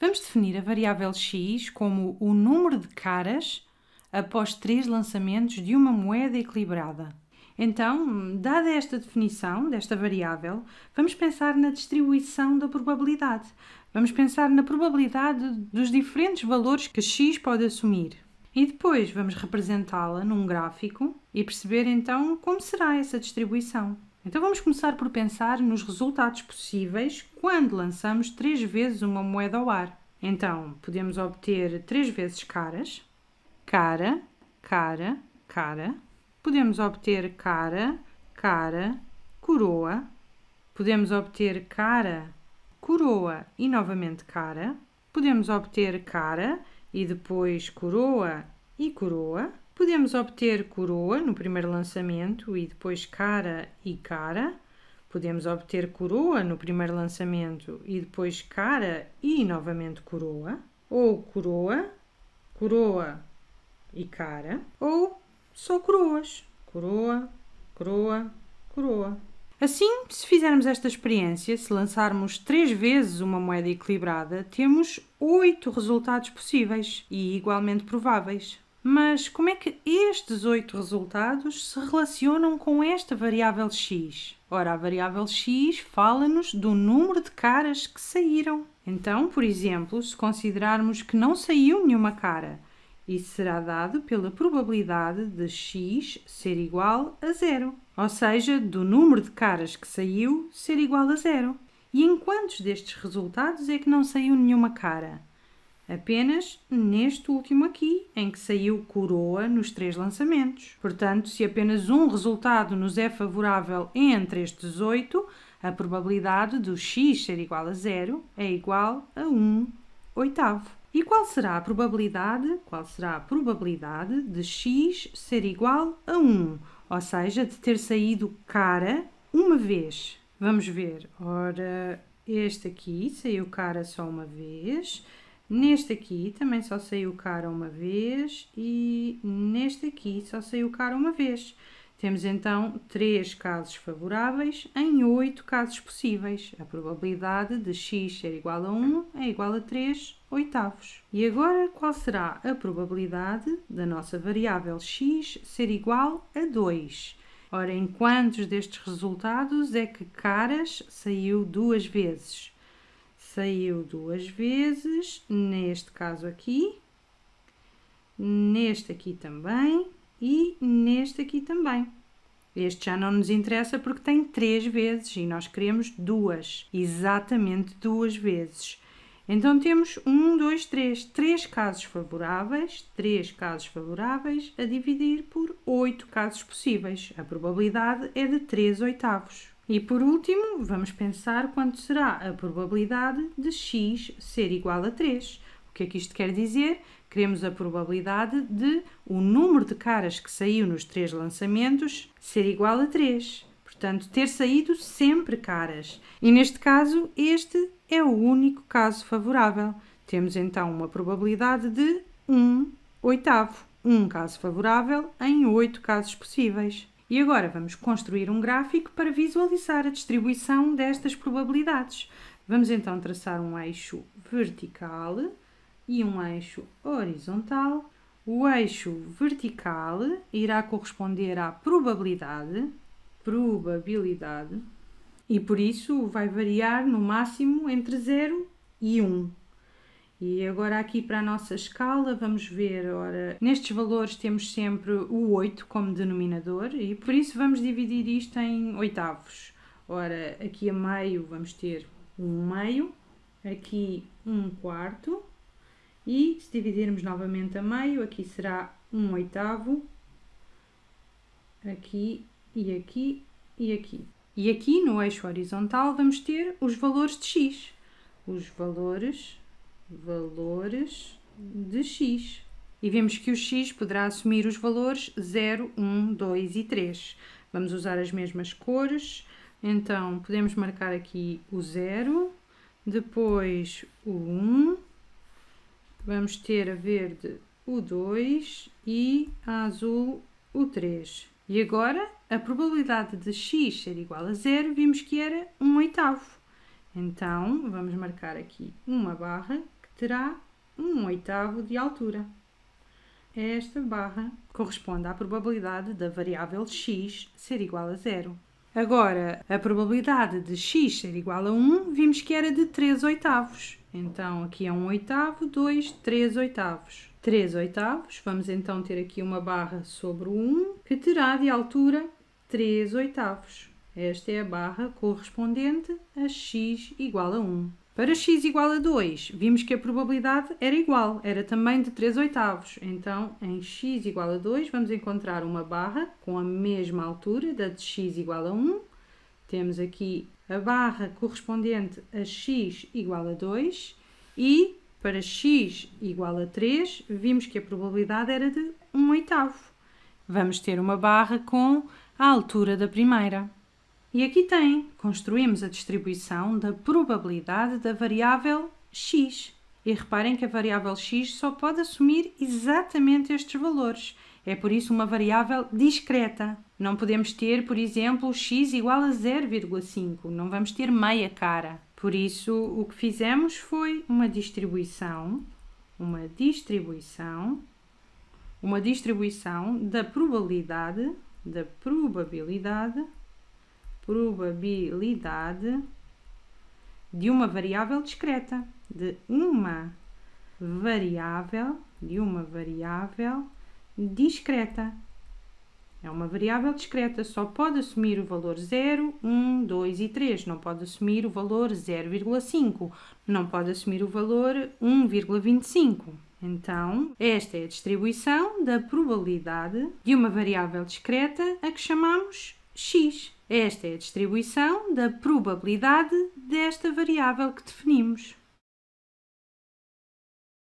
Vamos definir a variável x como o número de caras após 3 lançamentos de uma moeda equilibrada. Então, dada esta definição desta variável, vamos pensar na distribuição da probabilidade. Vamos pensar na probabilidade dos diferentes valores que x pode assumir. E depois vamos representá-la num gráfico e perceber então como será essa distribuição. Então vamos começar por pensar nos resultados possíveis quando lançamos 3 vezes uma moeda ao ar. Então podemos obter 3 vezes caras, cara, cara, cara. Podemos obter cara, cara, coroa. Podemos obter cara, coroa e novamente cara. Podemos obter cara e depois coroa e coroa. Podemos obter coroa no primeiro lançamento e depois cara e cara. Podemos obter coroa no primeiro lançamento e depois cara e novamente coroa. Ou coroa, coroa e cara. Ou só coroas. Coroa, coroa, coroa. Assim, se fizermos esta experiência, se lançarmos 3 vezes uma moeda equilibrada, temos 8 resultados possíveis e igualmente prováveis. Mas como é que estes 8 resultados se relacionam com esta variável x? Ora, a variável x fala-nos do número de caras que saíram. Então, por exemplo, se considerarmos que não saiu nenhuma cara, isso será dado pela probabilidade de x ser igual a 0. Ou seja, do número de caras que saiu ser igual a 0. E em quantos destes resultados é que não saiu nenhuma cara? Apenas neste último aqui, em que saiu coroa nos 3 lançamentos. Portanto, se apenas um resultado nos é favorável entre estes 8, a probabilidade do x ser igual a 0 é igual a 1/8. E qual será a probabilidade de x ser igual a 1? Ou seja, de ter saído cara uma vez. Vamos ver. Ora, este aqui saiu cara só uma vez. Neste aqui também só saiu cara uma vez. E neste aqui só saiu cara uma vez. Temos então 3 casos favoráveis em 8 casos possíveis. A probabilidade de x ser igual a 1 é igual a 3/8. E agora, qual será a probabilidade da nossa variável x ser igual a 2? Ora, em quantos destes resultados é que caras saiu 2 vezes? Saiu 2 vezes, neste caso aqui, neste aqui também, e neste aqui também. Este já não nos interessa porque tem 3 vezes e nós queremos 2, exatamente 2 vezes. Então temos 1, 2, 3, 3 casos favoráveis a dividir por 8 casos possíveis. A probabilidade é de 3/8. E por último, vamos pensar quanto será a probabilidade de x ser igual a 3. O que é que isto quer dizer? Queremos a probabilidade de o número de caras que saiu nos 3 lançamentos ser igual a 3. Portanto, ter saído sempre caras. E neste caso, este é o único caso favorável. Temos então uma probabilidade de 1/8. Um caso favorável em 8 casos possíveis. E agora vamos construir um gráfico para visualizar a distribuição destas probabilidades. Vamos então traçar um eixo vertical e um eixo horizontal. O eixo vertical irá corresponder à probabilidade, e por isso vai variar no máximo entre 0 e 1. E agora aqui para a nossa escala vamos ver, ora, nestes valores temos sempre o 8 como denominador e por isso vamos dividir isto em 8/8. Ora, aqui a meio vamos ter 1/2, aqui 1/4. E se dividirmos novamente a meio, aqui será 1/8, aqui e aqui e aqui. E aqui no eixo horizontal vamos ter os valores de x. Os valores de x. E vemos que o x poderá assumir os valores 0, 1, 2 e 3. Vamos usar as mesmas cores. Então podemos marcar aqui o 0, depois o 1. Vamos ter a verde o 2 e a azul o 3. E agora, a probabilidade de x ser igual a 0, vimos que era 1/8. Então, vamos marcar aqui uma barra que terá 1/8 de altura. Esta barra corresponde à probabilidade da variável x ser igual a 0. Agora, a probabilidade de x ser igual a 1, vimos que era de 3/8. Então, aqui é 1/8, 2, 3/8. 3/8, vamos então ter aqui uma barra sobre o 1, que terá de altura 3/8. Esta é a barra correspondente a x igual a 1. Para x igual a 2, vimos que a probabilidade era igual, era também de 3/8. Então, em x igual a 2, vamos encontrar uma barra com a mesma altura da de x igual a 1. Temos aqui a barra correspondente a x igual a 2. E para x igual a 3, vimos que a probabilidade era de 1/8. Vamos ter uma barra com a altura da primeira. E aqui tem, construímos a distribuição da probabilidade da variável x. E reparem que a variável x só pode assumir exatamente estes valores. É por isso uma variável discreta. Não podemos ter, por exemplo, x igual a 0,5. Não vamos ter meia cara. Por isso, o que fizemos foi uma distribuição da probabilidade de uma variável discreta, de uma variável discreta. É uma variável discreta, só pode assumir o valor 0, 1, 2 e 3, não pode assumir o valor 0,5, não pode assumir o valor 1,25. Então, esta é a distribuição da probabilidade de uma variável discreta a que chamamos x. Esta é a distribuição da probabilidade desta variável que definimos.